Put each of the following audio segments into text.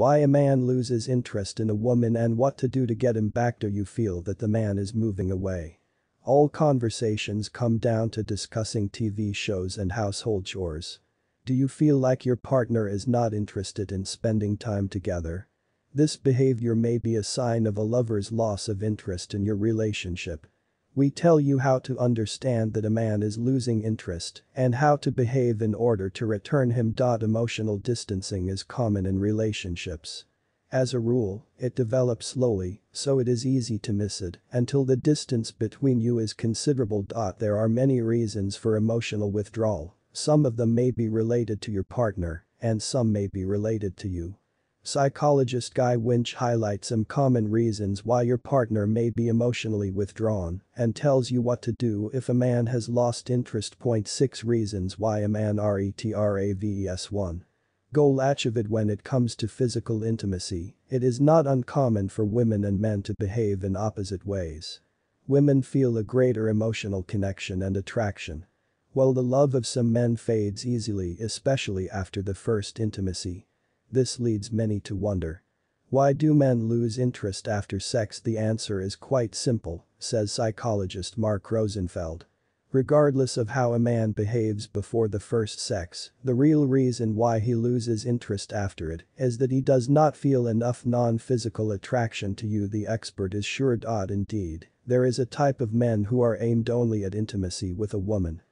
Why a man loses interest in a woman and what to do to get him back. Do you feel that the man is moving away? All conversations come down to discussing TV shows and household chores. Do you feel like your partner is not interested in spending time together? This behavior may be a sign of a lover's loss of interest in your relationship. We tell you how to understand that a man is losing interest and how to behave in order to return him. Emotional distancing is common in relationships. As a rule, it develops slowly, so it is easy to miss it until the distance between you is considerable. There are many reasons for emotional withdrawal. Some of them may be related to your partner, and some may be related to you. Psychologist Guy Winch highlights some common reasons why your partner may be emotionally withdrawn and tells you what to do if a man has lost interest. 6 Reasons why a man retraves. 1. Goal achieved. When it comes to physical intimacy, it is not uncommon for women and men to behave in opposite ways. Women feel a greater emotional connection and attraction. While the love of some men fades easily, especially after the first intimacy. This leads many to wonder. Why do men lose interest after sex? The answer is quite simple, says psychologist Mark Rosenfeld. Regardless of how a man behaves before the first sex, the real reason why he loses interest after it is that he does not feel enough non-physical attraction to you. The expert is sure. Indeed, there is a type of men who are aimed only at intimacy with a woman.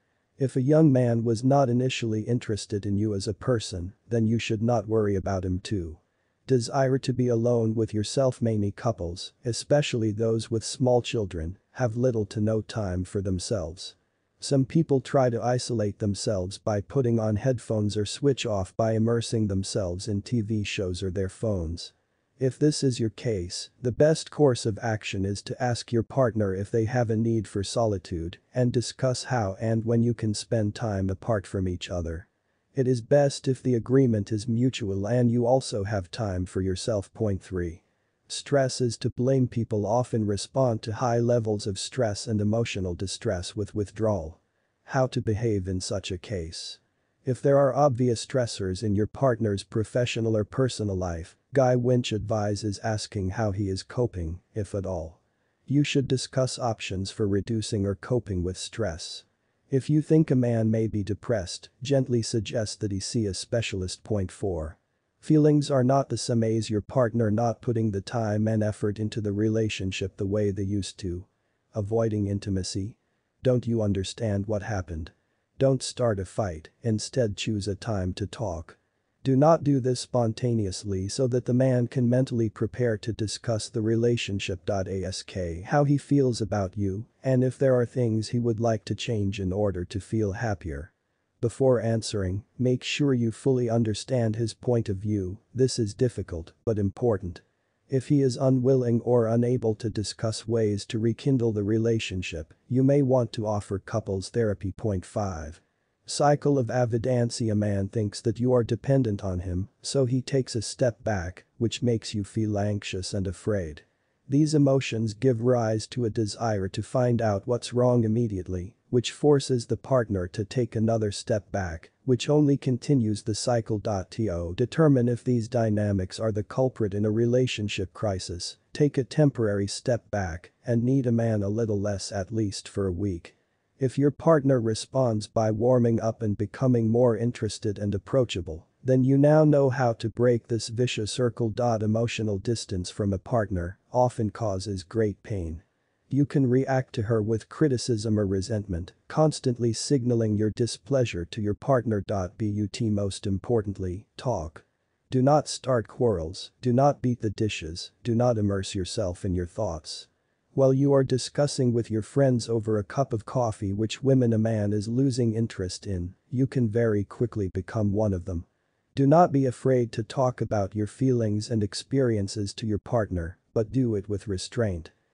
If a young man was not initially interested in you as a person, then you should not worry about him too. Desire to be alone with yourself. Many couples, especially those with small children, have little to no time for themselves. Some people try to isolate themselves by putting on headphones or switch off by immersing themselves in TV shows or their phones. If this is your case, the best course of action is to ask your partner if they have a need for solitude and discuss how and when you can spend time apart from each other. It is best if the agreement is mutual and you also have time for yourself. 3. Stress is to blame. People often respond to high levels of stress and emotional distress with withdrawal. How to behave in such a case. If there are obvious stressors in your partner's professional or personal life, Guy Winch advises asking how he is coping, if at all. You should discuss options for reducing or coping with stress. If you think a man may be depressed, gently suggest that he see a specialist. 4. Feelings are not the same as your partner not putting the time and effort into the relationship the way they used to. Avoiding intimacy? Don't you understand what happened? Don't start a fight, instead choose a time to talk. Do not do this spontaneously so that the man can mentally prepare to discuss the relationship. Ask how he feels about you and if there are things he would like to change in order to feel happier. Before answering, make sure you fully understand his point of view. This is difficult but important. If he is unwilling or unable to discuss ways to rekindle the relationship, you may want to offer couples therapy. 5. Cycle of avoidance. A man thinks that you are dependent on him, so he takes a step back, which makes you feel anxious and afraid. These emotions give rise to a desire to find out what's wrong immediately, which forces the partner to take another step back, which only continues the cycle. To determine if these dynamics are the culprit in a relationship crisis, take a temporary step back and need a man a little less, at least for a week. If your partner responds by warming up and becoming more interested and approachable, then you now know how to break this vicious circle. Emotional distance from a partner often causes great pain. You can react to her with criticism or resentment, constantly signaling your displeasure to your partner. But most importantly, talk. Do not start quarrels, do not beat the dishes, do not immerse yourself in your thoughts. While you are discussing with your friends over a cup of coffee which women a man is losing interest in, you can very quickly become one of them. Do not be afraid to talk about your feelings and experiences to your partner, but do it with restraint.